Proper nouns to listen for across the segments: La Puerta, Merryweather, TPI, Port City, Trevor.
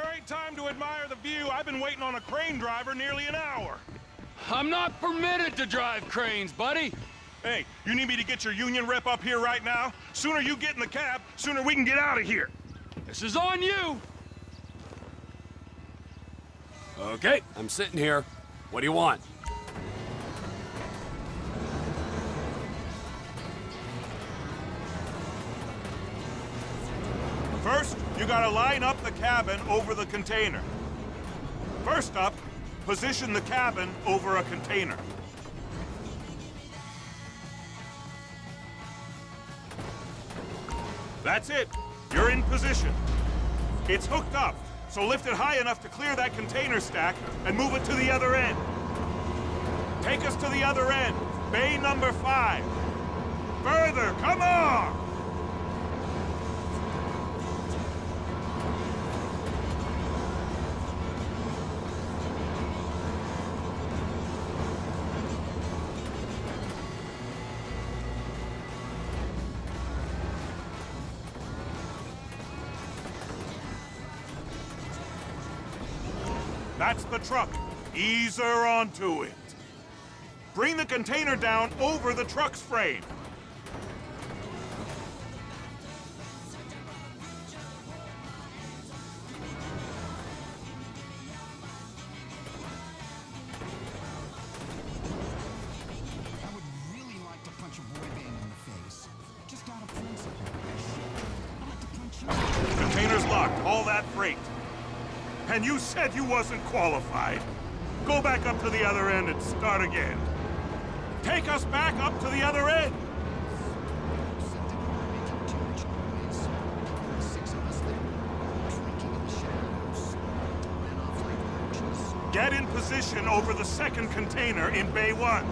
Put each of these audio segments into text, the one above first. There ain't time to admire the view. I've been waiting on a crane driver nearly an hour. I'm not permitted to drive cranes, buddy. Hey, you need me to get your union rep up here right now? Sooner you get in the cab, sooner we can get out of here. This is on you. Okay, I'm sitting here. What do you want? First, you gotta line up the cabin over the container. First up, position the cabin over a container. That's it. You're in position. It's hooked up, so lift it high enough to clear that container stack and move it to the other end. Take us to the other end, bay number 5. Further, come on! That's the truck. Ease her onto it. Bring the container down over the truck's frame. I would really like to punch a boy band in the face. Just out of principle. I'd like to punch you. Container's locked. Haul that freight. And you said you wasn't qualified. Go back up to the other end and start again. Take us back up to the other end. Get in position over the second container in Bay 1.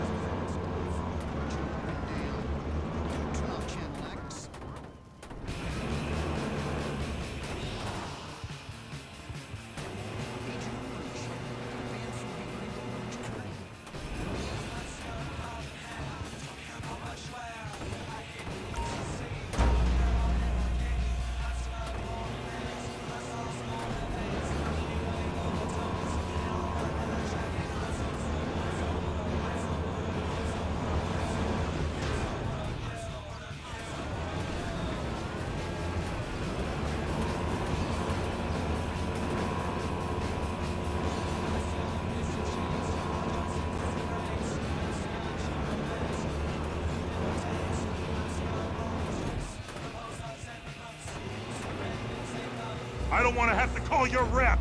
I don't want to have to call your rep.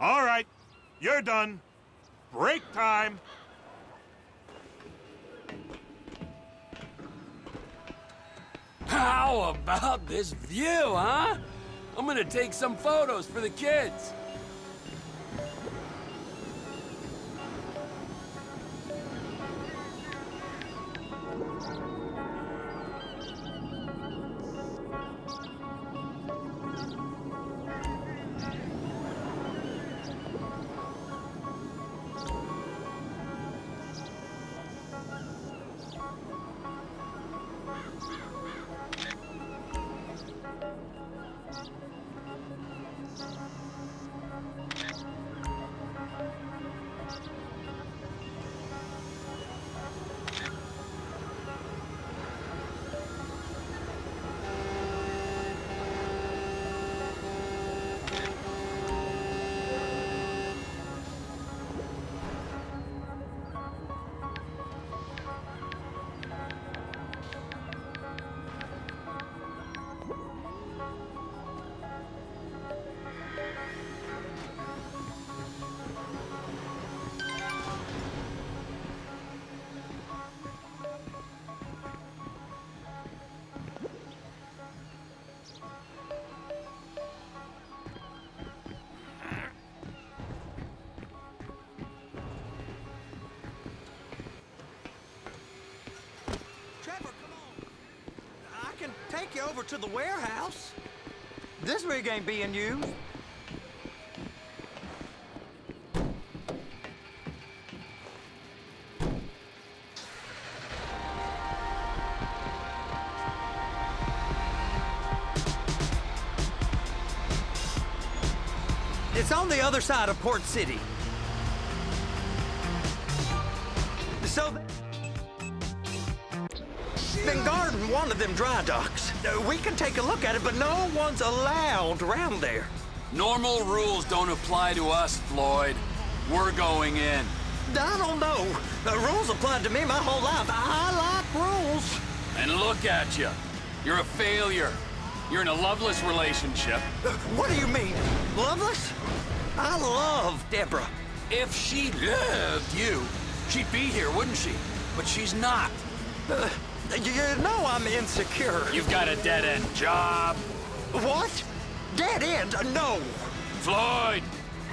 All right, you're done. Break time. How about this view, huh? I'm gonna take some photos for the kids. Take you over to the warehouse. This rig ain't being used. It's on the other side of Port City. So been guarding one of them dry docks. We can take a look at it, but no one's allowed around there. Normal rules don't apply to us, Floyd. We're going in. I don't know. The rules applied to me my whole life. I like rules. And look at you. You're a failure. You're in a loveless relationship. What do you mean? Loveless? I love Deborah. If she loved you, she'd be here, wouldn't she? But she's not. You know I'm insecure. You've got a dead-end job. What? Dead end? No. Floyd,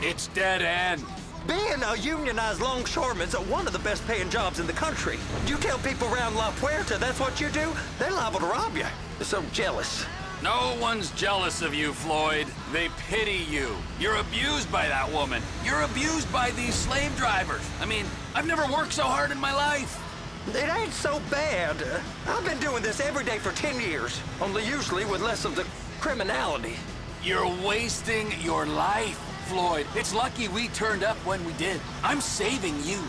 it's dead end. Being a unionized longshoreman's one of the best paying jobs in the country. You tell people around La Puerta that's what you do, they're liable to rob you. They're so jealous. No one's jealous of you, Floyd. They pity you. You're abused by that woman. You're abused by these slave drivers. I mean, I've never worked so hard in my life. It ain't so bad. I've been doing this every day for 10 years, only usually with less of the criminality. You're wasting your life, Floyd. It's lucky we turned up when we did. I'm saving you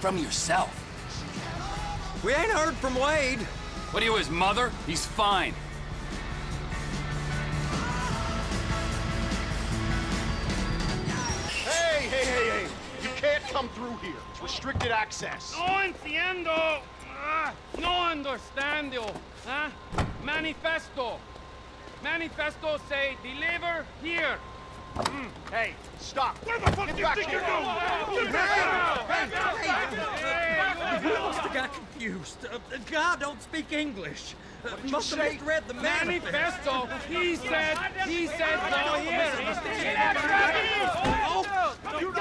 from yourself. We ain't heard from Wade. What are you, his mother? He's fine. Hey, hey, hey, hey. You can't come through here. It's restricted access. No entiendo. No understando. Huh? Manifesto. Manifesto say, deliver here. Hey, stop. Where the fuck do you think you're going? Hey, we must have got confused. God don't speak English. Must have misread the manifesto. He said, no here. Sorry, you're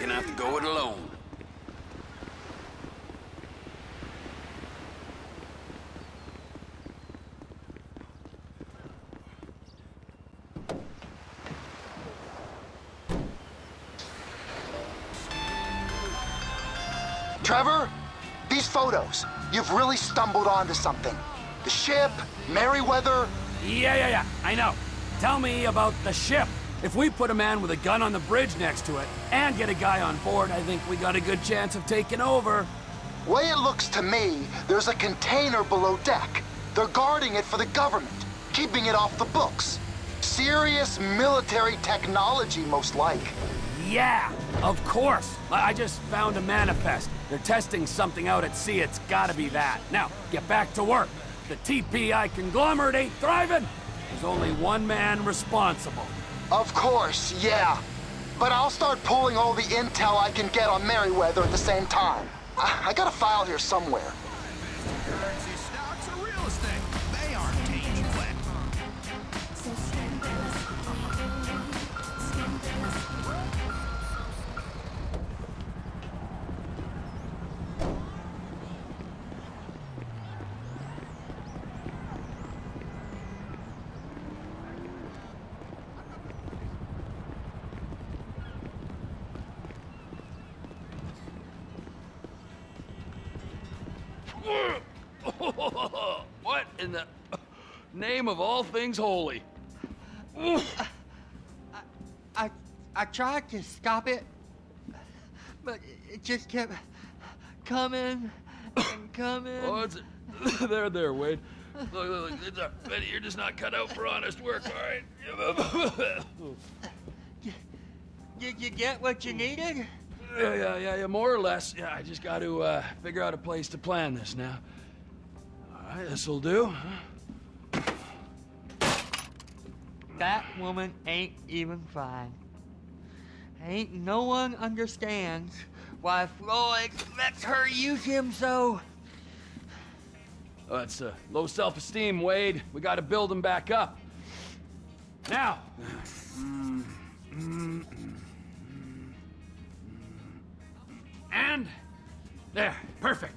gonna have to go it alone. Trevor, these photos, you've really stumbled onto something. The ship, Merryweather. Yeah, I know. Tell me about the ship. If we put a man with a gun on the bridge next to it, and get a guy on board, I think we got a good chance of taking over. Way it looks to me, there's a container below deck. They're guarding it for the government, keeping it off the books. Serious military technology, most like. Yeah, of course. I just found a manifest. They're testing something out at sea, it's gotta be that. Now, get back to work. The TPI conglomerate ain't thriving. There's only one man responsible. Of course, yeah. But I'll start pulling all the intel I can get on Merryweather at the same time. I got a file here somewhere. Currency, stocks, or real estate. They aren't taking flat. What in the name of all things holy? I tried to stop it, but it just kept coming and coming. Oh, it's there, Wade. Look, it's a, Betty, you're just not cut out for honest work, all right? You get what you needed? Yeah, more or less. Yeah, I just got to figure out a place to plan this now. All right, this'll do. That woman ain't even fine. Ain't no one understands why Floyd lets her use him so. Oh, that's low self-esteem, Wade. We got to build him back up. Now. And there, perfect.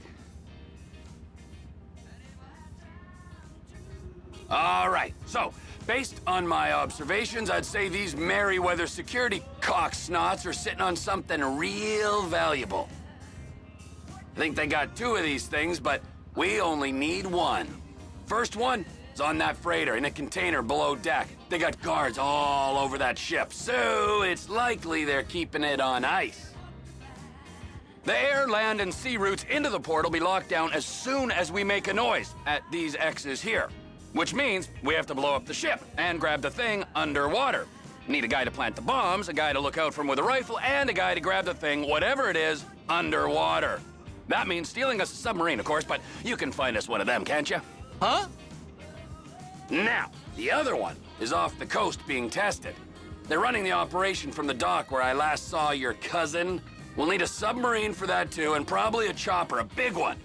All right, so based on my observations, I'd say these Merryweather security cocksnots are sitting on something real valuable. I think they got two of these things, but we only need one. First one is on that freighter in a container below deck. They got guards all over that ship, so it's likely they're keeping it on ice. The air, land, and sea routes into the port will be locked down as soon as we make a noise at these X's here. Which means we have to blow up the ship and grab the thing underwater. Need a guy to plant the bombs, a guy to look out from with a rifle, and a guy to grab the thing, whatever it is, underwater. That means stealing us a submarine, of course, but you can find us one of them, can't you? Huh? Now, the other one is off the coast being tested. They're running the operation from the dock where I last saw your cousin. We'll need a submarine for that, too, and probably a chopper, a big one.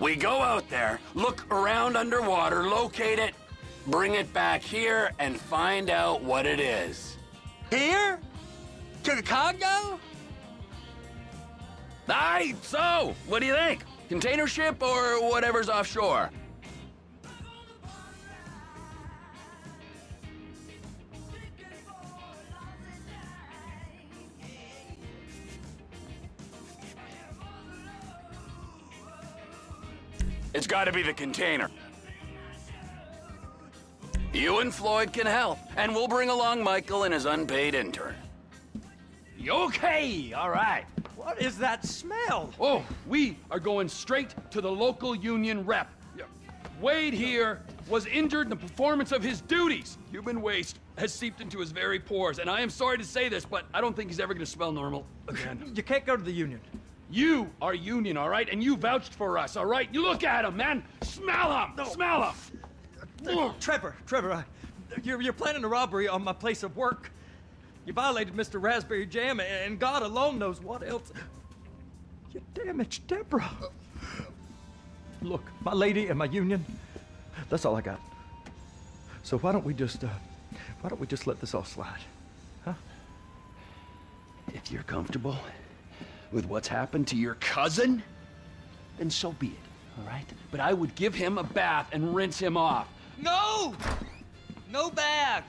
We go out there, look around underwater, locate it, bring it back here, and find out what it is. Here? To the Congo? Aye, so, what do you think? Container ship or whatever's offshore? It's gotta be the container. You and Floyd can help, and we'll bring along Michael and his unpaid intern. Okay, all right. What is that smell? Oh, we are going straight to the local union rep. Wade here was injured in the performance of his duties. Human waste has seeped into his very pores, and I am sorry to say this, but I don't think he's ever gonna smell normal again. You can't go to the union. You are union, all right? And you vouched for us, all right? You look at him, man! Smell him! No. Smell him! Trevor, you're planning a robbery on my place of work. You violated Mr. Raspberry Jam, and God alone knows what else. You damaged Deborah. Look, my lady and my union, that's all I got. So why don't we just let this all slide, huh? If you're comfortable with what's happened to your cousin, then so be it, all right? But I would give him a bath and rinse him off. No! No bath!